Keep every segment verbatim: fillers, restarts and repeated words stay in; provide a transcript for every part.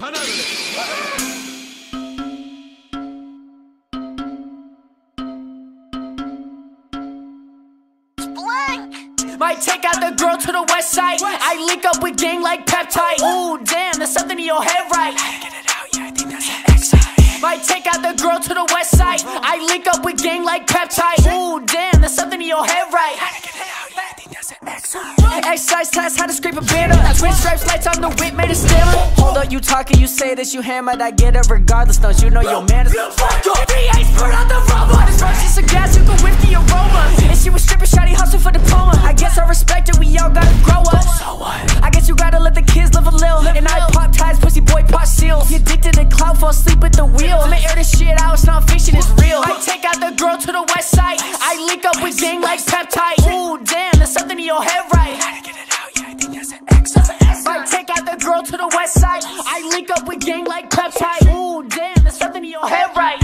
離れる。Might take out the girl to the west side. West. I link up with gang like peptide. Ooh, damn, there's something in your head, right? I didn't get it out, yeah, I think that's an X-side. Might take out the girl to the west side. I link up with gang like peptide. Ooh, damn, there's something in your head, right? I didn't get it out, yeah, I think that's an X-side. Exercise class, how to scrape a banner. Twin stripes, lights on the whip, made a stammer. Hold up, you talking, you say this, you hammered, I get it regardless. Don't you know your man is. You fuck your V eight, put out the robot. This rush is a gas, you can whip the aroma. And she was stripping, shawty, hustling for diploma. I guess I respect it, we all gotta grow up. So what? I guess you gotta let the kids live a lil. And I pop ties, pussy boy, pop seals. You're addicted to clout, fall asleep at the wheel. I'ma air this shit out, it's not fiction, it's real. I take out the girl to the west side. I link up with gang like peptide. Ooh, damn, there's something in your head, right? Gotta get it out, yeah, I think that's an X. I take out the girl to the west side. I link up with gang like peptide. Ooh, damn, there's something in your head, right?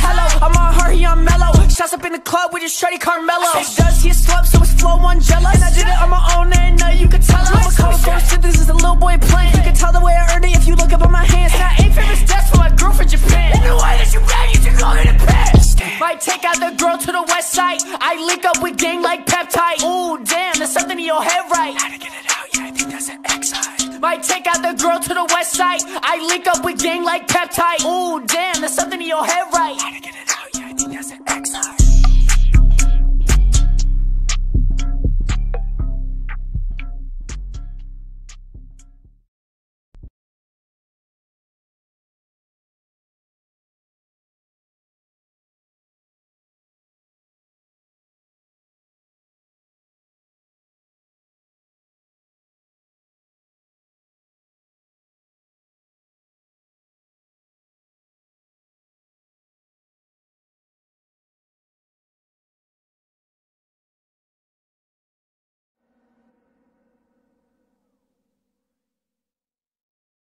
Hello, I'm on her, he on mellow. Shots up in the club with your shreddy Carmelo. It does, he a slump, so it's flow on jealous. And I did it on my own, and now you can tell it. I'm a cold ghost, this is a little boy playing. You can tell the way I earned it if you look up on my hands. And I ain't famous deaths for my girl from Japan. And the way that you ran, you took all in the pants. Might take out the girl to the west side. I link up with gang like peptide. Ooh, damn, there's something in your head, right? Gotta get it out, yeah, I think that's an X-side. Might take out the girl to the west side. I link up with gang like peptide. Ooh, damn, there's something in your head, right? Gotta get it out, yeah, I think that's an X-side.